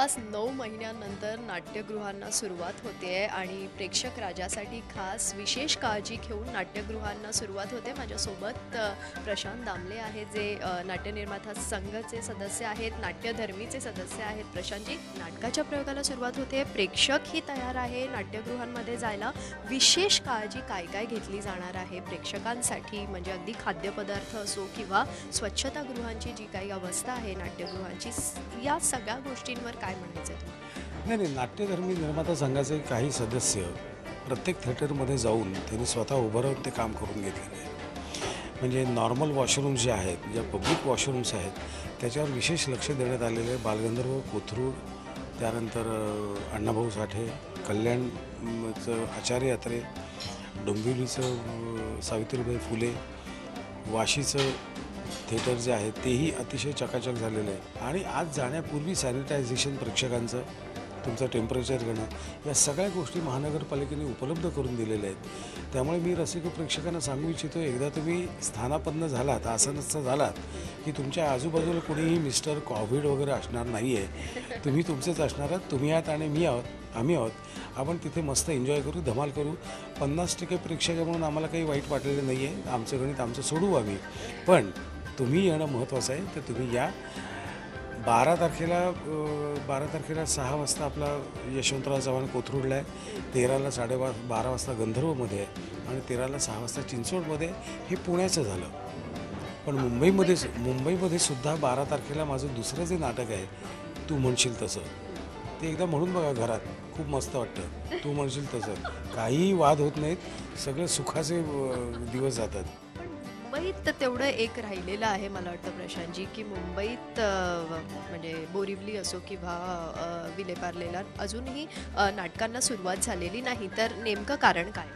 जवळपास 9 महिन्यानंतर नाट्यगृहांना सुरुवात होते आहे आणि प्रेक्षक राजासाठी खास विशेष काळजी घेऊन नाट्यगृहांना सुरुवात होते। माझ्यासोबत प्रशांत दामले आहेत जे नाट्यनिर्माता संघाचे सदस्य आहेत, नाट्यधर्मीचे सदस्य आहेत। प्रशांतजी, नाटकाच्या प्रयोगाला सुरुवात होते, प्रेक्षक ही तयार आहे नाट्यगृहांमध्ये जायला, विशेष काळजी काय काय घेतली जाणार आहे प्रेक्षकांसाठी? म्हणजे अगदी खाद्यपदार्थ असो किंवा स्वच्छतागृहांची जी काही अवस्था आहे नाट्यगृहांची, या सगळ्या गोष्टींवर काय म्हणायचं तुम्हाला? नाही नाही, नाट्यधर्मी निर्माता संघाचे काही सदस्य प्रत्येक थिएटरमध्ये जाऊन त्यांनी स्वतः उभं राहून ते काम करून घेतलेले आहे। म्हणजे नॉर्मल वॉशरूम्स जे आहेत, ज्या पब्लिक वॉशरूम्स आहेत त्याच्यावर विशेष लक्ष देण्यात आलेले। बालगंधर्व कोथरूड, त्यानंतर अण्णाभाऊ साठे, कल्याणचं आचार्य यात्रे, डोंबिवलीचं सावित्रीबाई फुले, वाशीचं थिएटर जे आहे तेही अतिशय चकाचक झालेलं आहे। आणि आज जाण्यापूर्वी सॅनिटायझेशन, प्रेक्षकांचं तुमचं टेम्परेचर घेणं, या सगळ्या गोष्टी महानगरपालिकेने उपलब्ध करून दिलेल्या आहेत। त्यामुळे मी रसिक प्रेक्षकांना सांगू इच्छितो, एकदा तुम्ही स्थानापन्न झालात, आसनस्थ झालात की तुमच्या आजूबाजूला कोणीही मिस्टर कोविड वगैरे असणार नाही आहे। तुम्ही तुमचेच असणार आहात, तुम्ही आहात आणि मी आहोत, आम्ही आहोत। आपण तिथे मस्त एन्जॉय करू, धमाल करू। 50% प्रेक्षक म्हणून आम्हाला काही वाईट वाटलेलं नाही आहे। आमचं गणित आमचं सोडू आम्ही, पण तुम्ही येणं महत्त्वाचं आहे, तर तुम्ही या। 12 तारखेला 6 वाजता आपला यशवंतराव चव्हाण कोथरूडला आहे, 13ला 12:30 वाजता गंधर्वमध्ये आहे आणि 13ला 6 वाजता चिंचवडमध्ये। हे पुण्याचं झालं, पण मुंबईमध्ये सुद्धा 12 तारखेला माझं दुसरं जे नाटक आहे तू म्हणशील तसं, ते एकदा म्हणून बघा घरात, खूप मस्त वाटतं। तू म्हणशील तसं काहीही वाद होत नाहीत, सगळे सुखाचे दिवस जातात। मुंबईत तेवढं एक राहिलेलं आहे मला वाटतं प्रशांतजी, की मुंबईत म्हणजे बोरिवली असो किंवा विलेपार्लेला अजूनही नाटकांना सुरुवात झालेली नाही, तर नेमकं कारण काय?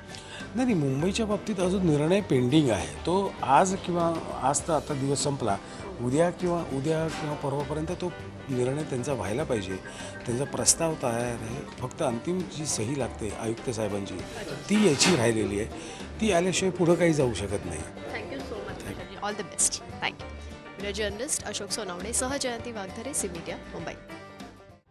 नाही, मुंबईच्या बाबतीत अजून निर्णय पेंडिंग आहे तो। आज तर आता दिवस संपला, उद्या किंवा परवापर्यंत तो निर्णय त्यांचा व्हायला पाहिजे। त्यांचा प्रस्ताव तयार आहे, फक्त अंतिम जी सही लागते आयुक्त साहेबांची ती याची राहिलेली आहे, ती आल्याशिवाय पुढं काही जाऊ शकत नाही। Thank you so much, all the best, thank you. मी जर्नलिस्ट अशोक सोनावणे, सह जयंती वाघधारे, झी मीडिया, मुंबई।